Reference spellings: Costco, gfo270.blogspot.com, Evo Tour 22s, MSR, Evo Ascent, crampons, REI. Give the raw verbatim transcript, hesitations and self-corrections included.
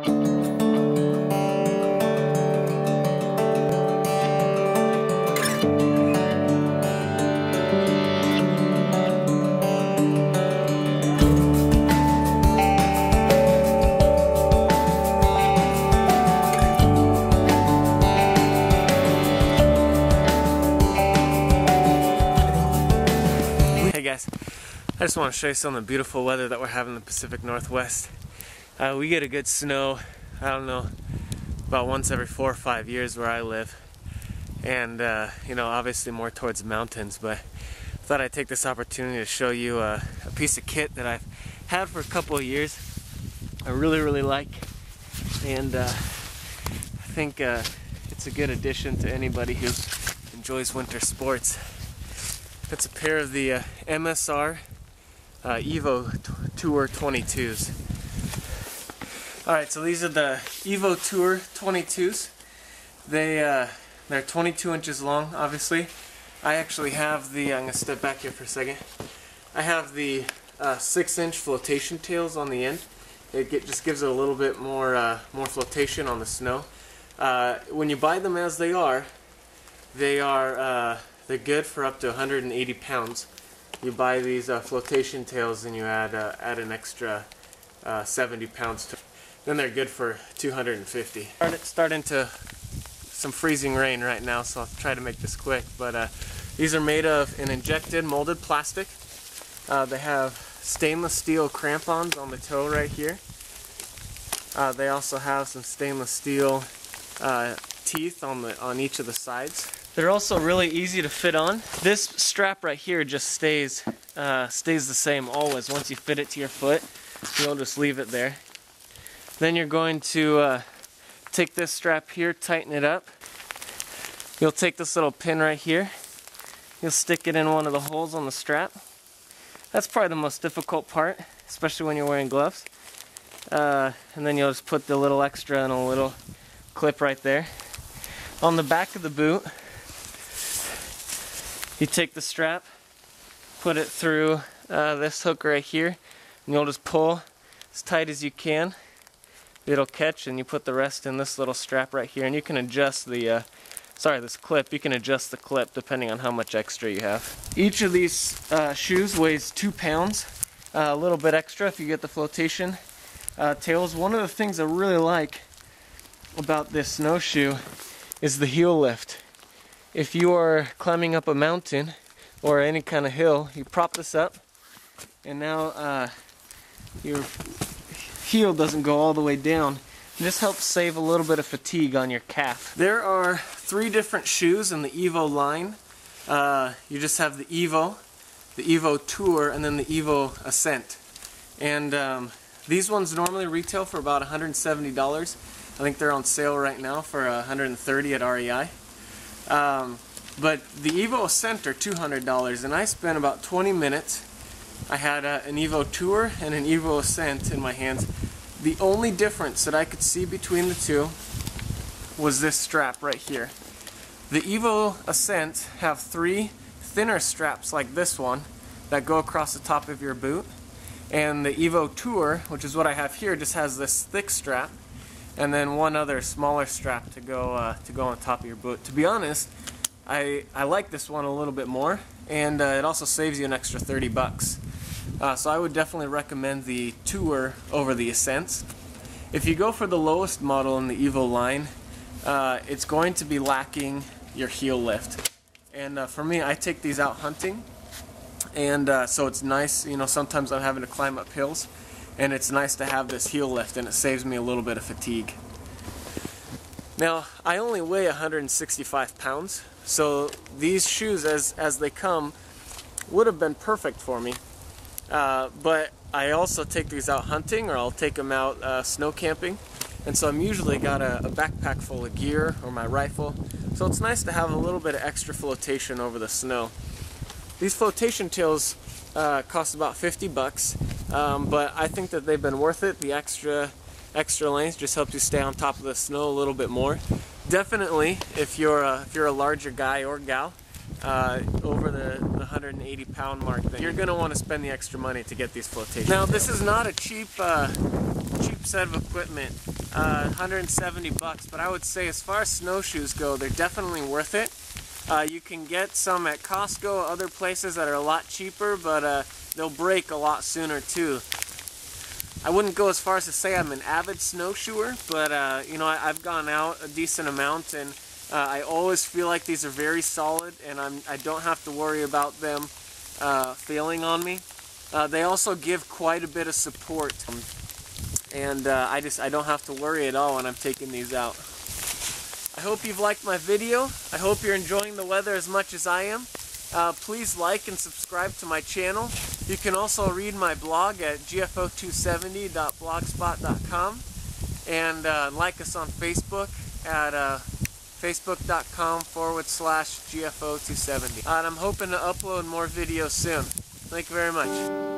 I just want to show you some of the beautiful weather that we're having in the Pacific Northwest. Uh, we get a good snow, I don't know, about once every four or five years where I live. And, uh, you know, obviously more towards mountains, but I thought I'd take this opportunity to show you uh, a piece of kit that I've had for a couple of years. I really, really like, and uh, I think uh, it's a good addition to anybody who enjoys winter sports. That's a pair of the uh, M S R Uh, Evo Tour twenty-twos. Alright, so these are the Evo Tour twenty-twos. They, uh, they're twenty-two inches long, obviously. I actually have the, I'm going to step back here for a second. I have the uh, six inch flotation tails on the end. It get, just gives it a little bit more, uh, more flotation on the snow. Uh, when you buy them as they are, they are uh, they're good for up to one hundred eighty pounds. You buy these uh, flotation tails and you add uh, add an extra uh, seventy pounds to, then they're good for two hundred fifty. It's starting to some freezing rain right now, so I'll try to make this quick, but uh, these are made of an injected molded plastic. Uh, they have stainless steel crampons on the toe right here. Uh, they also have some stainless steel uh, teeth on the on each of the sides. They're also really easy to fit on. This strap right here just stays uh, stays the same always. Once you fit it to your foot, you'll just leave it there. Then you're going to uh, take this strap here, tighten it up. You'll take this little pin right here. You'll stick it in one of the holes on the strap. That's probably the most difficult part, especially when you're wearing gloves. Uh, and then you'll just put the little extra and a little clip right there. On the back of the boot, you take the strap, put it through uh, this hook right here, and you'll just pull as tight as you can. It'll catch, and you put the rest in this little strap right here, and you can adjust the, uh, sorry, this clip. You can adjust the clip depending on how much extra you have. Each of these uh, shoes weighs two pounds, uh, a little bit extra if you get the flotation uh, tails. One of the things I really like about this snowshoe is the heel lift. If you are climbing up a mountain or any kind of hill, you prop this up, and now uh, your heel doesn't go all the way down. This helps save a little bit of fatigue on your calf. There are three different shoes in the Evo line. Uh, you just have the Evo, the Evo Tour, and then the Evo Ascent. And um, these ones normally retail for about one hundred seventy dollars. I think they're on sale right now for one hundred thirty dollars at R E I. Um, but the Evo Ascent are two hundred dollars, and I spent about twenty minutes. I had a, an Evo Tour and an Evo Ascent in my hands. The only difference that I could see between the two was this strap right here. The Evo Ascent have three thinner straps like this one that go across the top of your boot, and the Evo Tour, which is what I have here, just has this thick strap, and then one other smaller strap to go uh, to go on top of your boot. To be honest, I I like this one a little bit more, and uh, it also saves you an extra thirty bucks. Uh, so I would definitely recommend the Tour over the Ascents. If you go for the lowest model in the Evo line, uh, it's going to be lacking your heel lift. And uh, for me, I take these out hunting, and uh, so it's nice. You know, sometimes I'm having to climb up hills, and it's nice to have this heel lift, and it saves me a little bit of fatigue. Now, I only weigh one hundred sixty-five pounds, so these shoes as, as they come would have been perfect for me. Uh, but I also take these out hunting, or I'll take them out uh, snow camping, and so I'm usually got a, a backpack full of gear or my rifle, so it's nice to have a little bit of extra flotation over the snow. These flotation tails uh, cost about fifty bucks. Um, but I think that they've been worth it. The extra extra length just helps you stay on top of the snow a little bit more. Definitely, if you're a, if you're a larger guy or gal, uh, over the, the one hundred eighty pound mark, then you're going to want to spend the extra money to get these flotation. Now, this is not a cheap uh, cheap set of equipment, uh, one hundred seventy bucks, but I would say as far as snowshoes go, they're definitely worth it. Uh, you can get some at Costco, other places that are a lot cheaper, but uh, they'll break a lot sooner too. I wouldn't go as far as to say I'm an avid snowshoer, but uh, you know, I, I've gone out a decent amount, and uh, I always feel like these are very solid, and I'm, I don't have to worry about them uh, failing on me. Uh, they also give quite a bit of support, and uh, I just I don't have to worry at all when I'm taking these out. I hope you've liked my video. I hope you're enjoying the weather as much as I am. Uh, please like and subscribe to my channel. You can also read my blog at G F O two seventy dot blogspot dot com, and uh, like us on Facebook at uh, facebook.com forward slash G F O two seventy. Uh, and I'm hoping to upload more videos soon. Thank you very much.